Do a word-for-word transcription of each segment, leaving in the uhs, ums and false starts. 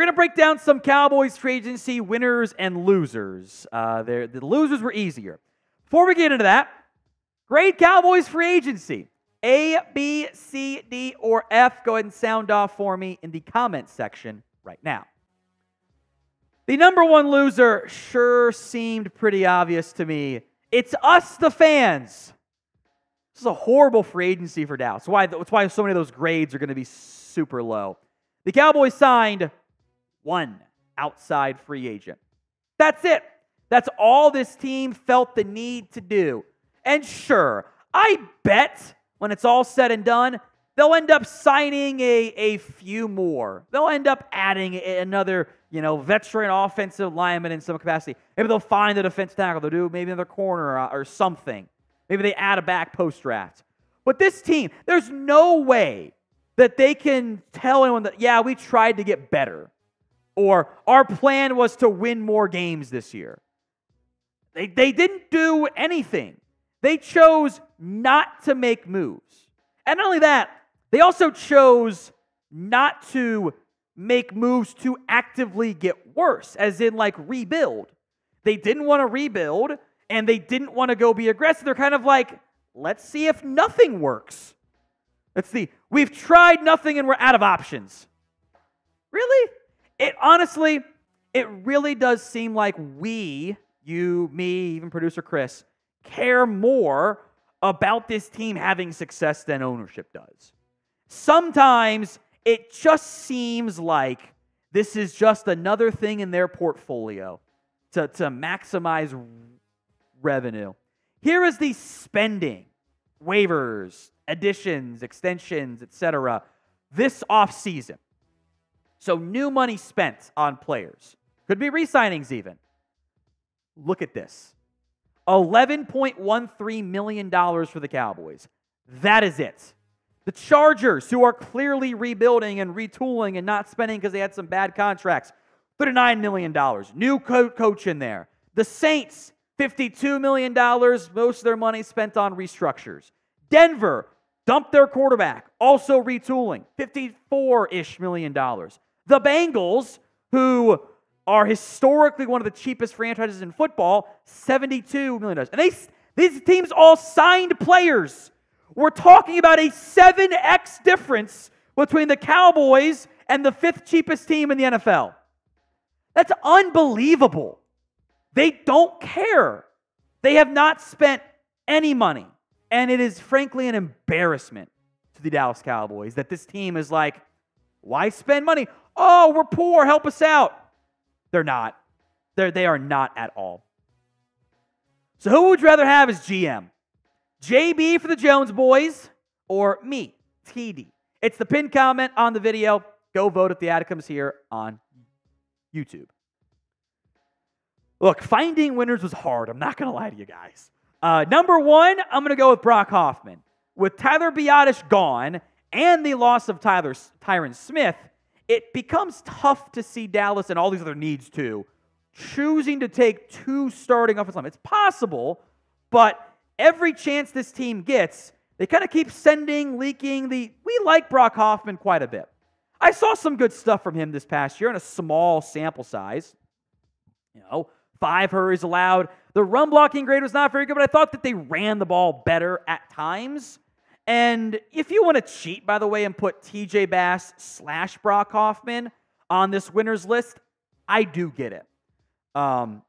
We're going to break down some Cowboys free agency winners and losers. Uh, the losers were easier. Before we get into that, grade Cowboys free agency. A, B, C, D, or F. Go ahead and sound off for me in the comments section right now. The number one loser sure seemed pretty obvious to me. It's us, the fans. This is a horrible free agency for Dallas. That's why, that's why so many of those grades are going to be super low. The Cowboys signed one outside free agent. That's it. That's all this team felt the need to do. And sure, I bet when it's all said and done, they'll end up signing a, a few more. They'll end up adding another, you know, veteran offensive lineman in some capacity. Maybe they'll find a defensive tackle. They'll do maybe another corner or, or something. Maybe they add a back post-draft. But this team, there's no way that they can tell anyone that, yeah, we tried to get better, or our plan was to win more games this year. They, they didn't do anything. They chose not to make moves. And not only that, they also chose not to make moves to actively get worse, as in like rebuild. They didn't want to rebuild, and they didn't want to go be aggressive. They're kind of like, let's see if nothing works. That's the, we've tried nothing and we're out of options. Really? It honestly, it really does seem like we, you, me, even producer Chris, care more about this team having success than ownership does. Sometimes it just seems like this is just another thing in their portfolio to, to maximize revenue. Here is the spending, waivers, additions, extensions, et cetera this offseason. So new money spent on players. Could be re-signings even. Look at this. eleven point one three million dollars for the Cowboys. That is it. The Chargers, who are clearly rebuilding and retooling and not spending because they had some bad contracts, thirty-nine million dollars. New co- coach in there. The Saints, fifty-two million dollars. Most of their money spent on restructures. Denver dumped their quarterback, also retooling, fifty-four-ish million dollars. The Bengals, who are historically one of the cheapest franchises in football, seventy-two million dollars. And they, these teams all signed players. We're talking about a seven X difference between the Cowboys and the fifth cheapest team in the N F L. That's unbelievable. They don't care. They have not spent any money. And it is frankly an embarrassment to the Dallas Cowboys that this team is like, why spend money? Oh, we're poor. Help us out. They're not. They're, they are not at all. So who would you rather have as G M? J B for the Jones boys or me, T D? It's the pinned comment on the video. Go vote if the ad comes here on YouTube. Look, finding winners was hard. I'm not going to lie to you guys. Uh, number one, I'm going to go with Brock Hoffman. With Tyler Biotish gone and the loss of Tyler, Tyron Smith, it becomes tough to see Dallas and all these other needs too choosing to take two starting offensive linemen. It's possible, but every chance this team gets, they kind of keep sending, leaking the, we like Brock Hoffman quite a bit. I saw some good stuff from him this past year in a small sample size. You know, five hurries allowed. The run blocking grade was not very good, but I thought that they ran the ball better at times. And if you want to cheat, by the way, and put T J Bass slash Brock Hoffman on this winners list, I do get it. Um,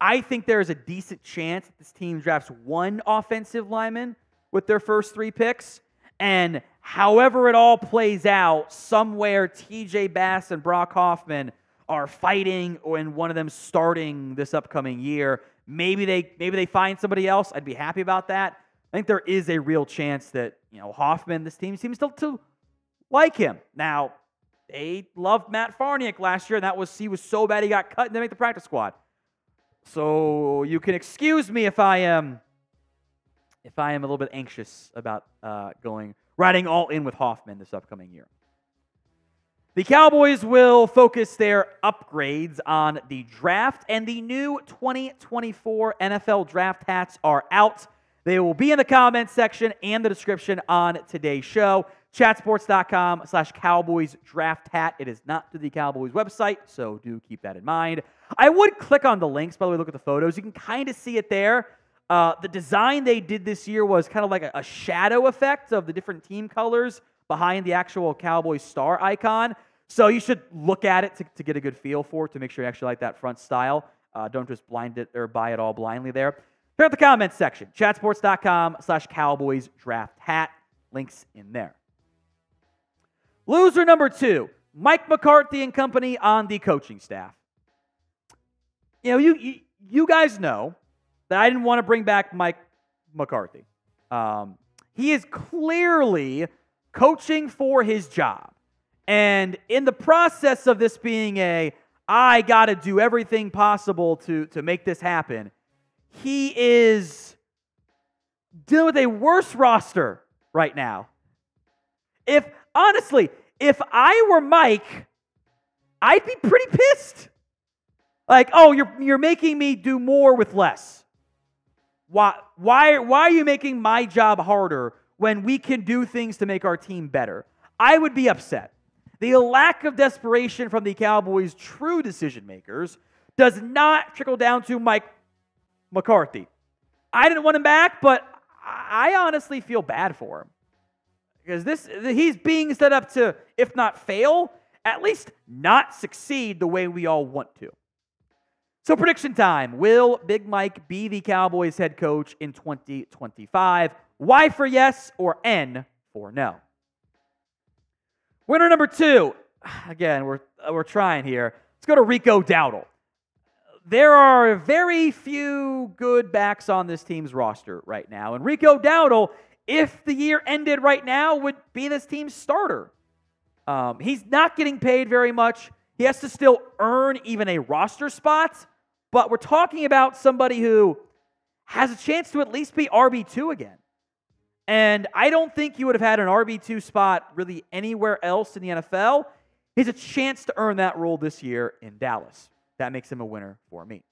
I think there is a decent chance that this team drafts one offensive lineman with their first three picks. And however it all plays out, somewhere T J Bass and Brock Hoffman are fighting, and one of them starting this upcoming year. Maybe they maybe they find somebody else. I'd be happy about that. I think there is a real chance that, you know, Hoffman, this team seems still to like him. Now, they loved Matt Farniok last year, and that was he was so bad he got cut and didn't make the practice squad. So you can excuse me if I am if I am a little bit anxious about uh, going riding all in with Hoffman this upcoming year. The Cowboys will focus their upgrades on the draft, and the new twenty twenty-four N F L draft hats are out. They will be in the comments section and the description on today's show. Chatsports.com slash Cowboys draft hat. It is not to the Cowboys website, so do keep that in mind. I would click on the links, by the way, look at the photos. You can kind of see it there. Uh, the design they did this year was kind of like a, a shadow effect of the different team colors behind the actual Cowboys star icon. So you should look at it to, to get a good feel for it, to make sure you actually like that front style. Uh, don't just blind it or buy it all blindly there. Here at the comments section, chatsports.com slash Cowboys draft hat. Links in there. Loser number two, Mike McCarthy and company on the coaching staff. You know, you, you, you guys know that I didn't want to bring back Mike McCarthy. Um, he is clearly coaching for his job. And in the process of this being a, I got to do everything possible to, to make this happen, he is dealing with a worse roster right now. If, honestly, if I were Mike, I'd be pretty pissed. Like, oh, you're, you're making me do more with less. Why, why, why are you making my job harder when we can do things to make our team better? I would be upset. The lack of desperation from the Cowboys' true decision makers does not trickle down to Mike McCarthy. I didn't want him back, but I honestly feel bad for him. Because this, he's being set up to, if not fail, at least not succeed the way we all want to. So prediction time. Will Big Mike be the Cowboys head coach in twenty twenty-five? Y for yes or N for no. Winner number two. Again, we're, we're trying here. Let's go to Rico Dowdle. There are very few good backs on this team's roster right now. And Rico Dowdle, if the year ended right now, would be this team's starter. Um, he's not getting paid very much. He has to still earn even a roster spot. But we're talking about somebody who has a chance to at least be R B two again. And I don't think you would have had an R B two spot really anywhere else in the N F L. He has a chance to earn that role this year in Dallas. That makes him a winner for me.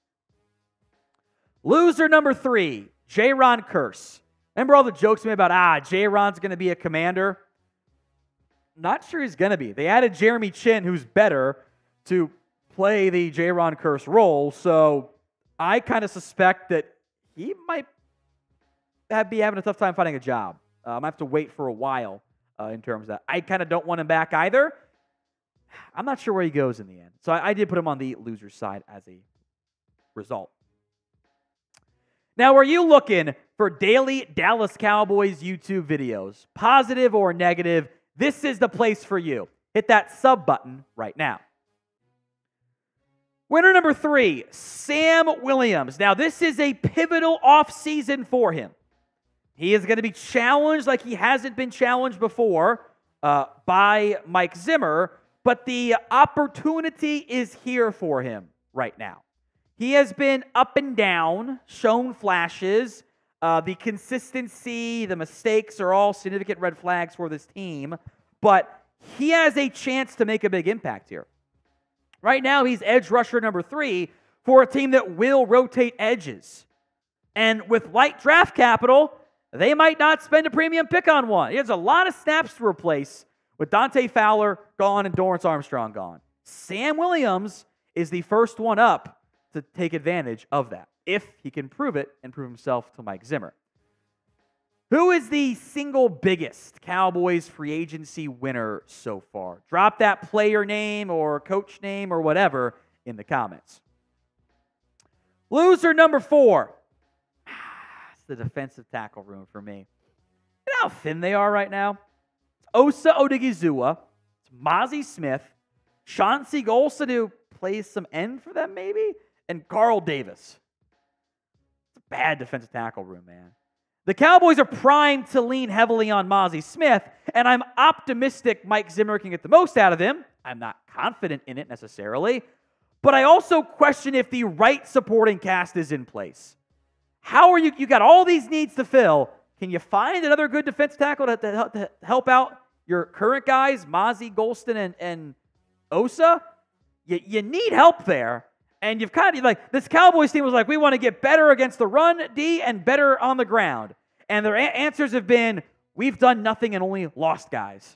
Loser number three, Jayron Kearse. Remember all the jokes made about, ah, Jayron's going to be a commander? Not sure he's going to be. They added Jeremy Chin, who's better, to play the Jayron Kearse role. So I kind of suspect that he might be having a tough time finding a job. Um, I might have to wait for a while uh, in terms of that. I kind of don't want him back either. I'm not sure where he goes in the end. So I, I did put him on the loser's side as a result. Now, are you looking for daily Dallas Cowboys YouTube videos, positive or negative? This is the place for you. Hit that sub button right now. Winner number three, Sam Williams. Now, this is a pivotal offseason for him. He is going to be challenged like he hasn't been challenged before uh, by Mike Zimmer, but the opportunity is here for him right now. He has been up and down, shown flashes. Uh, the consistency, the mistakes are all significant red flags for this team. But he has a chance to make a big impact here. Right now, he's edge rusher number three for a team that will rotate edges. And with light draft capital, they might not spend a premium pick on one. There's a lot of snaps to replace with Dante Fowler gone and Dorrance Armstrong gone. Sam Williams is the first one up to take advantage of that, if he can prove it and prove himself to Mike Zimmer. Who is the single biggest Cowboys free agency winner so far? Drop that player name or coach name or whatever in the comments. Loser number four. It's the defensive tackle room for me. You know how thin they are right now? It's Osa Odighizua, it's Mazi Smith, Chauncey Golston, who plays some end for them maybe, and Carl Davis. It's a bad defensive tackle room, man. The Cowboys are primed to lean heavily on Mazi Smith, and I'm optimistic Mike Zimmer can get the most out of him. I'm not confident in it necessarily, but I also question if the right supporting cast is in place. How are you? You got all these needs to fill. Can you find another good defense tackle to, to, to help out your current guys, Mazi, Golston, and, and Osa? You, you need help there. And you've kind of, like, this Cowboys team was like, we want to get better against the run, D, and better on the ground. And their answers have been, we've done nothing and only lost guys.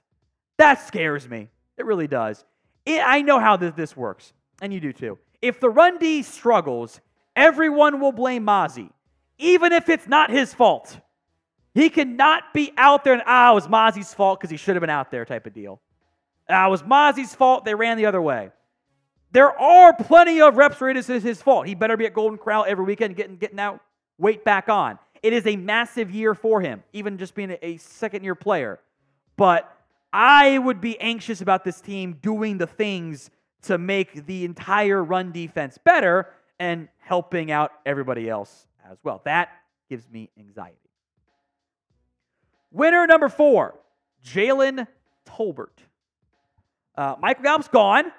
That scares me. It really does. It, I know how this, this works, and you do too. If the run D struggles, everyone will blame Mazi, even if it's not his fault. He cannot be out there and, ah, it was Mazi's fault because he should have been out there type of deal. Ah, it was Mazi's fault. They ran the other way. There are plenty of reps where it is his fault. He better be at Golden Corral every weekend getting, getting out, weight back on. It is a massive year for him, even just being a second-year player. But I would be anxious about this team doing the things to make the entire run defense better and helping out everybody else as well. That gives me anxiety. Winner number four, Jalen Tolbert. Uh, Michael Gallup's gone.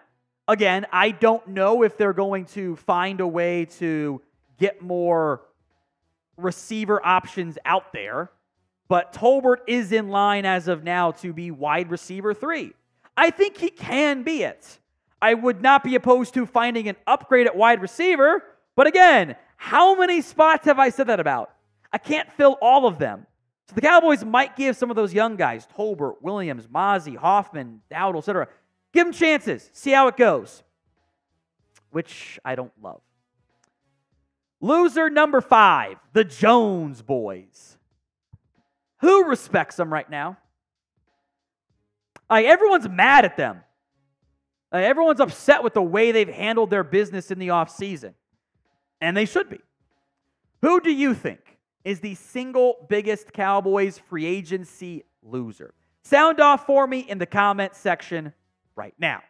Again, I don't know if they're going to find a way to get more receiver options out there, but Tolbert is in line as of now to be wide receiver three. I think he can be it. I would not be opposed to finding an upgrade at wide receiver, but again, how many spots have I said that about? I can't fill all of them. So the Cowboys might give some of those young guys, Tolbert, Williams, Mazi, Hoffman, Dowdle, et cetera. Give them chances. See how it goes. Which I don't love. Loser number five, the Jones boys. Who respects them right now? Like, everyone's mad at them. Like, everyone's upset with the way they've handled their business in the offseason. And they should be. Who do you think is the single biggest Cowboys free agency loser? Sound off for me in the comment section right now.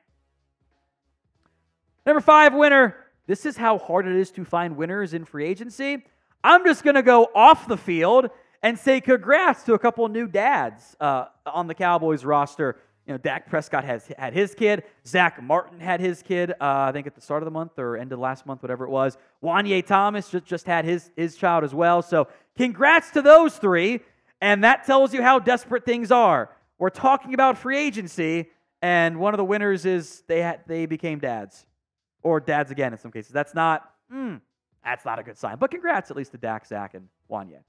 Number five winner. This is how hard it is to find winners in free agency. I'm just going to go off the field and say congrats to a couple of new dads uh, on the Cowboys roster. You know, Dak Prescott has had his kid. Zach Martin had his kid, uh, I think at the start of the month or end of last month, whatever it was. Wanya Thomas just, just had his, his child as well. So congrats to those three, and that tells you how desperate things are. We're talking about free agency, and one of the winners is they, had, they became dads, or dads again in some cases. That's not, mm, that's not a good sign, but congrats at least to Dak, Zach, and Wanya.